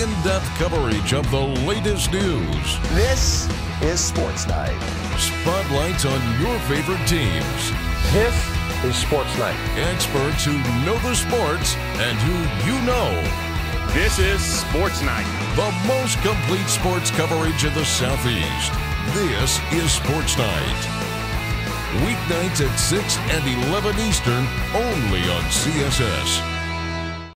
in-depth coverage of the latest news. This is SportsNite. Spotlights on your favorite teams. This is SportsNite. Experts who know the sports and who you know. This is SportsNite, the most complete sports coverage in the Southeast. This is SportsNite. Weeknights at 6 and 11 Eastern, only on CSS.